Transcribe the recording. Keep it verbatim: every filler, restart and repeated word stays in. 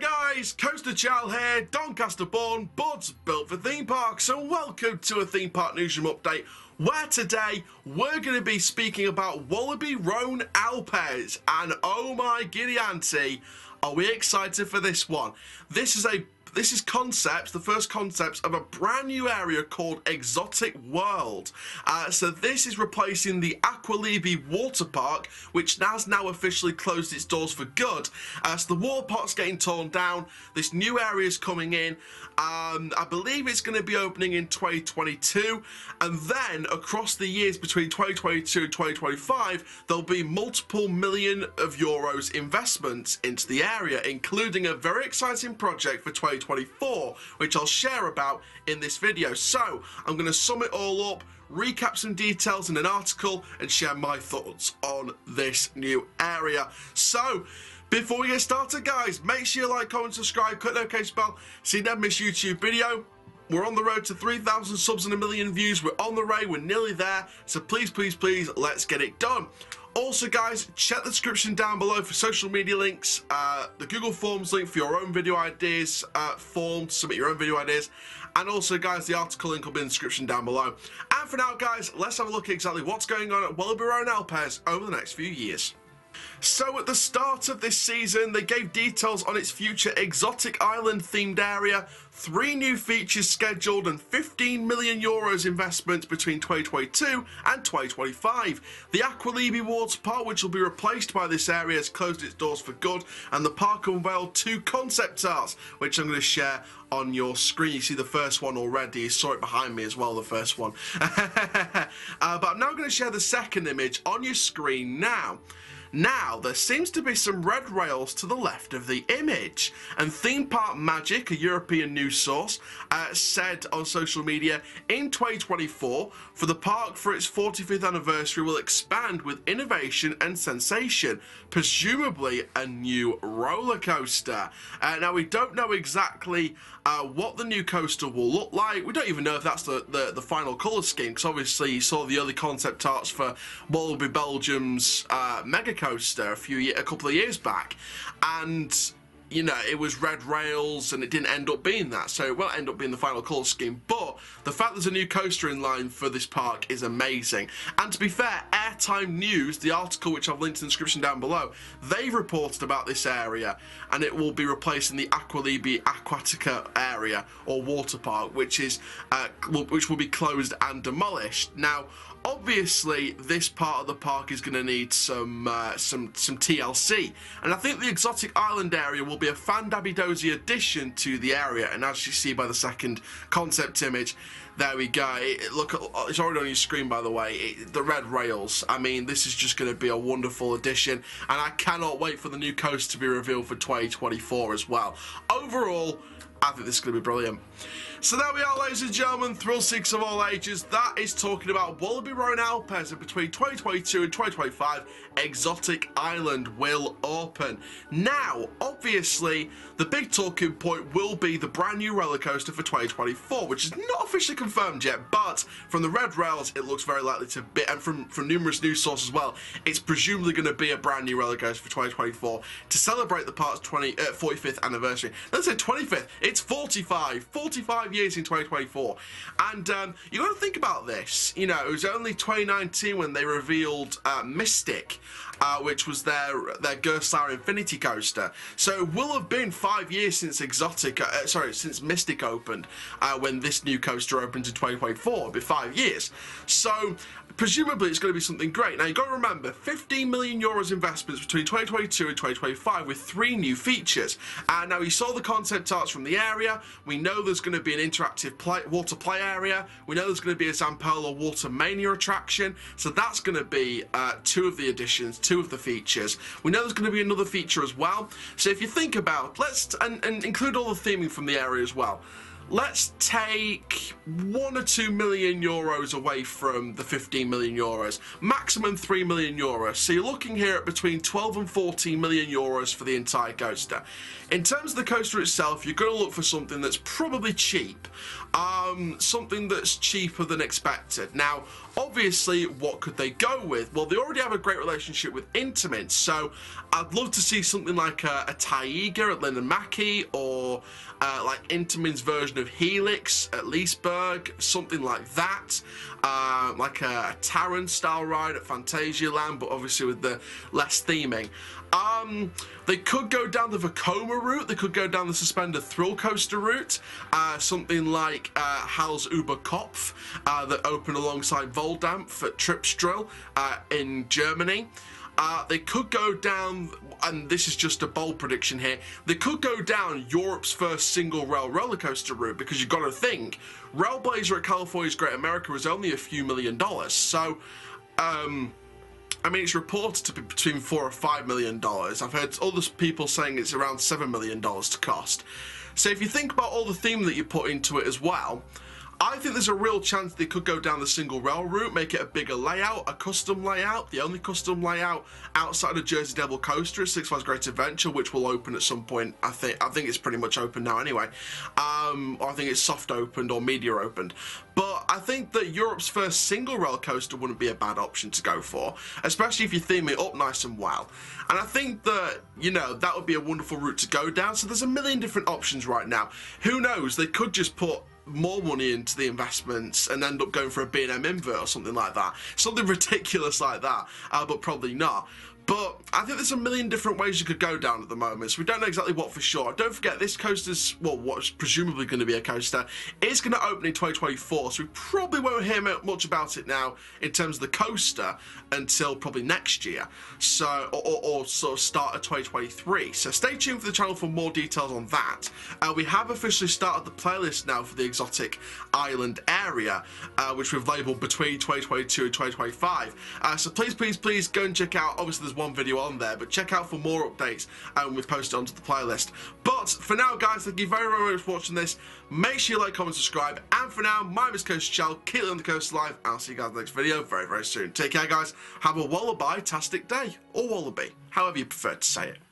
there guys, Coaster Chal here, Doncaster born, buds built for theme parks, and welcome to a Theme Park Newsroom update, where today we're going to be speaking about Walibi Rhone-Alpes, and oh my giddy auntie, are we excited for this one. This is a This is concepts, the first concepts of a brand new area called Exotic World. Uh, so this is replacing the Aqualibi water park, which has now officially closed its doors for good. Uh, so the water park's getting torn down, this new area is coming in. Um, I believe it's going to be opening in twenty twenty-two, and then across the years between twenty twenty-two and twenty twenty-five, there'll be multiple million of euros investments into the area, including a very exciting project for twenty twenty-four, which I'll share about in this video. So I'm going to sum it all up, recap some details in an article, and share my thoughts on this new area. So before we get started guys, make sure you like, comment, subscribe, click the notification bell so you never miss a YouTube video. We're on the road to three thousand subs and a million views. We're on the way, we're nearly there, so please please please let's get it done. Also guys, check the description down below for social media links, uh, the Google Forms link for your own video ideas, uh, form to submit your own video ideas, and also guys, the article link will be in the description down below. And for now guys, let's have a look at exactly what's going on at Walibi Rhone-Alpes over the next few years. So at the start of this season, they gave details on its future Exotic Island themed area, three new features scheduled, and fifteen million euros investment between twenty twenty-two and twenty twenty-five. The Aqualibi Water Park, which will be replaced by this area, has closed its doors for good, and the park unveiled two concept arts, which I'm going to share on your screen. You see the first one already, you saw it behind me as well, the first one. uh, but I'm now going to share the second image on your screen now. Now, there seems to be some red rails to the left of the image, and Theme Park Magic, a European news source, uh, said on social media, in twenty twenty-four, for the park for its forty-fifth anniversary will expand with innovation and sensation, presumably a new roller coaster. Uh, now, we don't know exactly uh, what the new coaster will look like. We don't even know if that's the, the, the final colour scheme, because obviously you saw the early concept arts for Walibi Belgium's uh, mega coaster a few a couple of years back, and you know it was red rails and it didn't end up being that, so it won't end up being the final colour scheme. But the fact there's a new coaster in line for this park is amazing. And to be fair, Airtime News, the article which I've linked in the description down below, they've reported about this area, and it will be replacing the Aqualibi Aquatica area or water park, which is uh, which will be closed and demolished. Now obviously, this part of the park is going to need some uh, some some T L C, and I think the Exotic Island area will be a fan-dabby-dozy addition to the area. And as you see by the second concept image, there we go. It, look, it's already on your screen, by the way. It, the red rails. I mean, this is just going to be a wonderful addition, and I cannot wait for the new coast to be revealed for twenty twenty-four as well. Overall, I think this is going to be brilliant. So there we are, ladies and gentlemen, thrill seekers of all ages. That is talking about Walibi Rhone-Alpes, and between twenty twenty-two and twenty twenty-five, Exotic Island will open. Now, obviously, the big talking point will be the brand new roller coaster for twenty twenty-four, which is not officially confirmed yet, but from the red rails, it looks very likely to be, and from, from numerous news sources as well, it's presumably going to be a brand new roller coaster for twenty twenty-four to celebrate the park's forty-fifth anniversary. Let's say twenty-fifth. It's forty-five, forty-five years in twenty twenty-four, and um, you got to think about this. You know, it was only twenty nineteen when they revealed uh, Mystic, uh, which was their their Gersauer Infinity coaster. So it will have been five years since Exotic, uh, sorry, since Mystic opened. Uh, when this new coaster opens in twenty twenty-four, it'll be five years. So presumably it's going to be something great. Now you've got to remember, fifteen million euros investments between twenty twenty-two and twenty twenty-five with three new features. And uh, now you saw the concept arts from the area. We know there's going to be an interactive play, water play area. We know there's going to be a Zamperla Water Mania attraction. So that's going to be uh, two of the additions, two of the features. We know there's going to be another feature as well. So if you think about, let's and, and include all the theming from the area as well. let's take one or two million euros away from the fifteen million euros, maximum three million euros, so you're looking here at between twelve and fourteen million euros for the entire coaster. In terms of the coaster itself, you're going to look for something that's probably cheap, um, something that's cheaper than expected. Now obviously, what could they go with? Well, they already have a great relationship with Intamin, so I'd love to see something like a, a Taiga at Lindemann Mackey, or uh, like Intamin's version of Helix at Leesburg, something like that, uh, like a, a Taran style ride at Fantasia Land, but obviously with the less theming. Um, they could go down the Vekoma route, they could go down the Suspended Thrill Coaster route, uh, something like uh, Hal's Uber Kopf uh, that opened alongside Voldamp for Tripsdrill uh, in Germany. Uh, they could go down, and this is just a bold prediction here, they could go down Europe's first single rail roller coaster route, because you've got to think, Railblazer at California's Great America is only a few million dollars, so um, I mean, it's reported to be between four or five million dollars. I've heard other people saying it's around seven million dollars to cost. So if you think about all the theme that you put into it as well, I think there's a real chance they could go down the single rail route, make it a bigger layout, a custom layout, the only custom layout outside of Jersey Devil Coaster is Six Flags Great Adventure, which will open at some point. I think I think it's pretty much open now anyway. Um, or I think it's soft opened or media opened. But I think that Europe's first single rail coaster wouldn't be a bad option to go for, especially if you theme it up nice and well. And I think that, you know, that would be a wonderful route to go down. So there's a million different options right now. Who knows? They could just put more money into the investments and end up going for a B and M invert or something like that, something ridiculous like that, uh, but probably not. But I think there's a million different ways you could go down at the moment, so we don't know exactly what for sure. Don't forget, this coaster's, well, what's presumably going to be a coaster, is going to open in twenty twenty-four, so we probably won't hear much about it now in terms of the coaster until probably next year, so or, or, or sort of start of twenty twenty-three. So stay tuned for the channel for more details on that. Uh, we have officially started the playlist now for the Exotic Island area, uh, which we've labelled between twenty twenty-two and twenty twenty-five. Uh, so please, please, please go and check out, obviously there's one video on there, but check out for more updates and um, we've posted onto the playlist. But for now guys, thank you very very much for watching this. Make sure you like, comment, subscribe, and for now, my name is Coaster Chal, keep it on the coast live, and I'll see you guys in the next video very very soon. Take care guys, have a wallaby-tastic day, or wallaby, however you prefer to say it.